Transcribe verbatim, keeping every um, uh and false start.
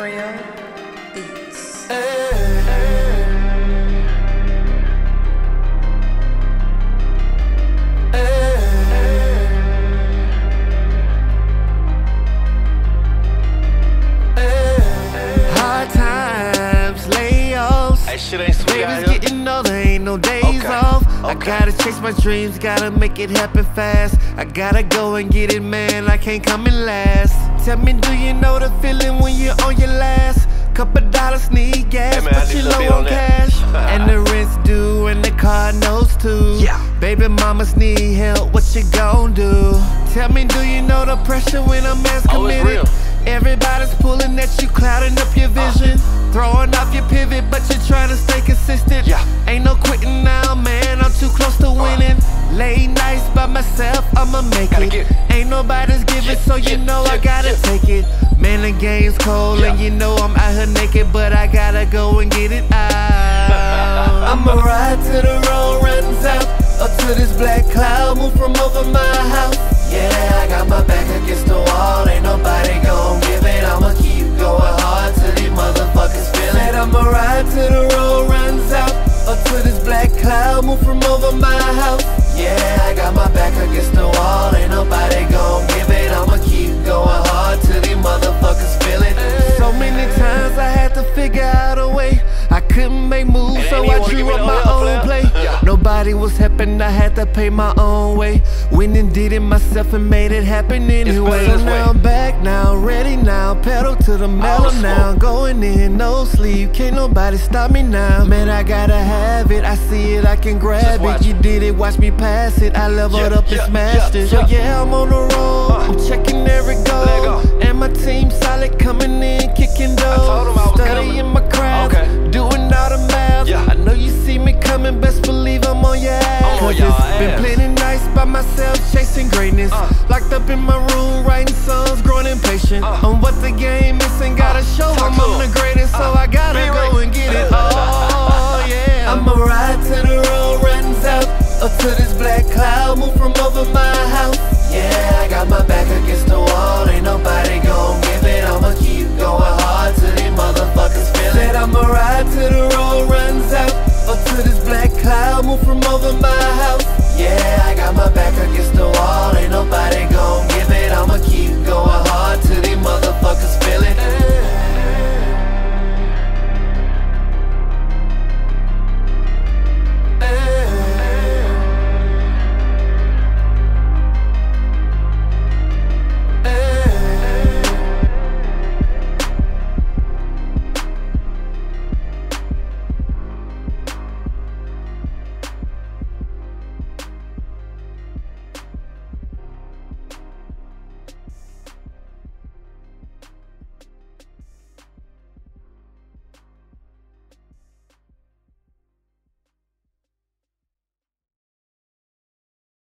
Real Beats. Hey, hey. Hard times, layoffs. That shit ain't sweet. Baby's getting older, ain't no days okay. off. Okay. I gotta chase my dreams, gotta make it happen fast. I gotta go and get it, man, I can't come in last. Tell me, do you know the feeling when you're on your last? Couple dollars need gas, hey man, but you low on cash. And the rent's due and the car notes too. Yeah. Baby mamas need help, what you gon' do? Tell me, do you know the pressure when a man's committed? Oh, everybody's pulling at you, clouding up your vision. Uh. Throwing off your pivot, but you're trying to stay consistent. Yeah. Ain't no quitting now, man, I'm too close to winning. Uh. Late nights by myself, I'ma make gotta it. Ain't nobody's giving, yeah, so you yeah, know yeah, I gotta yeah. take it. Man, the game's cold yeah. and you know I'm out here naked, but I gotta go and get it out. I'ma ride till the road runs out, up to this black cloud, move from over my house. Yeah, I got my back against the wall, ain't nobody gon' give it. I'ma keep going hard till these motherfuckers feel it. I'ma ride till the road runs out, up to this black cloud, move from over my house. Yeah, I got my back against the wall, ain't nobody gon' give it. I'ma keep going hard till these motherfuckers feel it. So many times I had to figure out a way, I couldn't make moves, so I drew up my own play. Yeah. Nobody was helping, I had to pay my own way. Went and did it myself and made it happen anyway. So now I'm back now, ready now, pedal to the metal now. Going in, no sleep, can't nobody stop me now. Man, I gotta have it, I see it, I can grab it. You did it, watch me pass it, I leveled up and smashed it. So yeah, I'm on the road, I'm checking every goal. And my team solid, coming in, kicking doors. Studying my craft, doing all the math. I know you see me coming, best believe I'm on your ass. Cause it's been plenty nights by myself, chasing greatness. Locked up in my room, writing songs, growing impatient. On what the game missing, gotta show I'm on the greatest. So I gotta go and get it. Oh yeah, I'ma ride till the road runs out, up to this black cloud, move from over my house. Yeah,